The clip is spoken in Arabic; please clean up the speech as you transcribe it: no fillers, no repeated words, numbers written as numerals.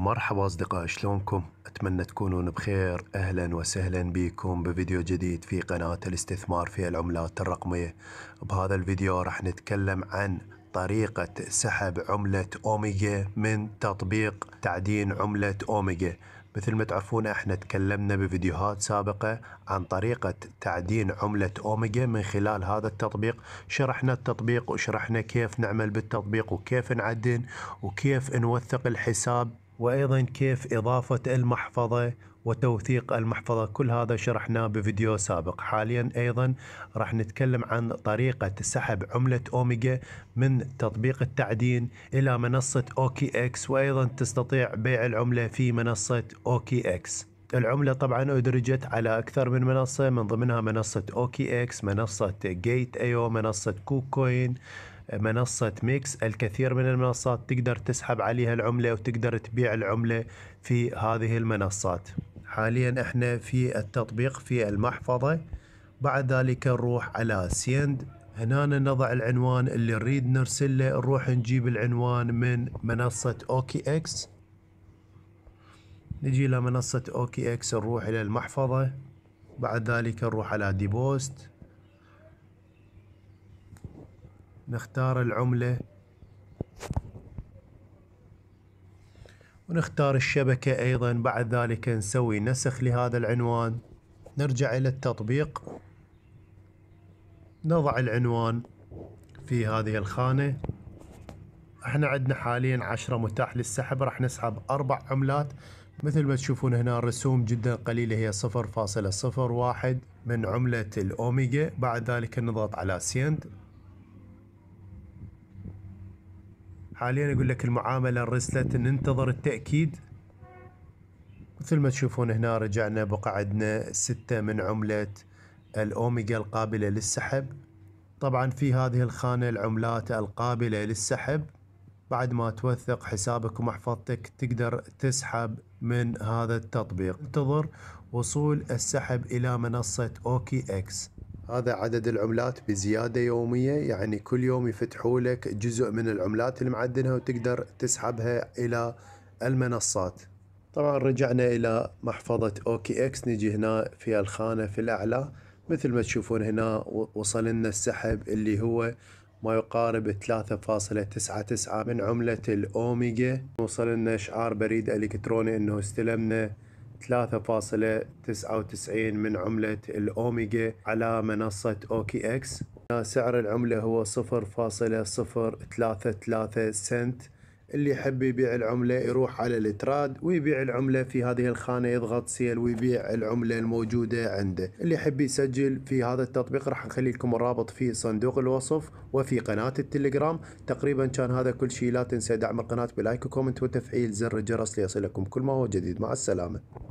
مرحبا أصدقاء، شلونكم؟ أتمنى تكونون بخير. أهلا وسهلا بكم بفيديو جديد في قناة الاستثمار في العملات الرقمية. بهذا الفيديو راح نتكلم عن طريقة سحب عملة أوميجا من تطبيق تعدين عملة أوميجا. مثل ما تعرفون احنا تكلمنا بفيديوهات سابقة عن طريقة تعدين عملة أوميجا من خلال هذا التطبيق. شرحنا التطبيق وشرحنا كيف نعمل بالتطبيق وكيف نعدن وكيف نوثق الحساب، وأيضا كيف إضافة المحفظة وتوثيق المحفظة. كل هذا شرحناه بفيديو سابق. حاليا أيضا راح نتكلم عن طريقة سحب عملة أوميجا من تطبيق التعدين إلى منصة أوكي اكس، وأيضا تستطيع بيع العملة في منصة أوكي اكس. العملة طبعا أدرجت على أكثر من منصة، من ضمنها منصة أوكي اكس، منصة جيت ايو، منصة كوكوين، منصة ميكس. الكثير من المنصات تقدر تسحب عليها العملة وتقدر تبيع العملة في هذه المنصات. حاليا احنا في التطبيق في المحفظة، بعد ذلك نروح على سيند. هنا نضع العنوان اللي نريد نرسله، نروح نجيب العنوان من منصة أوكي اكس، نجي لمنصة أوكي اكس، نروح إلى المحفظة، بعد ذلك نروح على ديبوست، نختار العملة ونختار الشبكة أيضا. بعد ذلك نسوي نسخ لهذا العنوان، نرجع إلى التطبيق، نضع العنوان في هذه الخانة. احنا عندنا حاليا 10 متاح للسحب، راح نسحب 4 عملات. مثل ما تشوفون هنا الرسوم جدا قليلة، هي 0.01 من عملة الأوميجا. بعد ذلك نضغط على سيند. حاليا يقول لك المعاملة رسلت، ننتظر التأكيد. مثل ما تشوفون هنا رجعنا، بقى عندنا 6 من عملة الأوميجا القابلة للسحب. طبعا في هذه الخانة العملات القابلة للسحب، بعد ما توثق حسابك ومحفظتك تقدر تسحب من هذا التطبيق. انتظر وصول السحب إلى منصة أوكي اكس. هذا عدد العملات بزيادة يومية، يعني كل يوم يفتحوا لك جزء من العملات اللي معدنها وتقدر تسحبها إلى المنصات. طبعا رجعنا إلى محفظة أوكي اكس، نجي هنا في الخانة في الأعلى. مثل ما تشوفون هنا وصل لنا السحب اللي هو ما يقارب 3.99 من عملة الأوميجا. وصل لنا إشعار بريد إلكتروني إنه استلمنا 3.99 من عملة الأوميجا على منصة أوكي اكس. سعر العملة هو 0.033 سنت. اللي يحب يبيع العملة يروح على التراد ويبيع العملة في هذه الخانة، يضغط سيل ويبيع العملة الموجودة عنده. اللي يحب يسجل في هذا التطبيق راح نخلي لكم الرابط في صندوق الوصف وفي قناة التليجرام. تقريبا كان هذا كل شيء. لا تنسى دعم القناة بلايك وكومنت وتفعيل زر الجرس ليصلكم كل ما هو جديد. مع السلامة.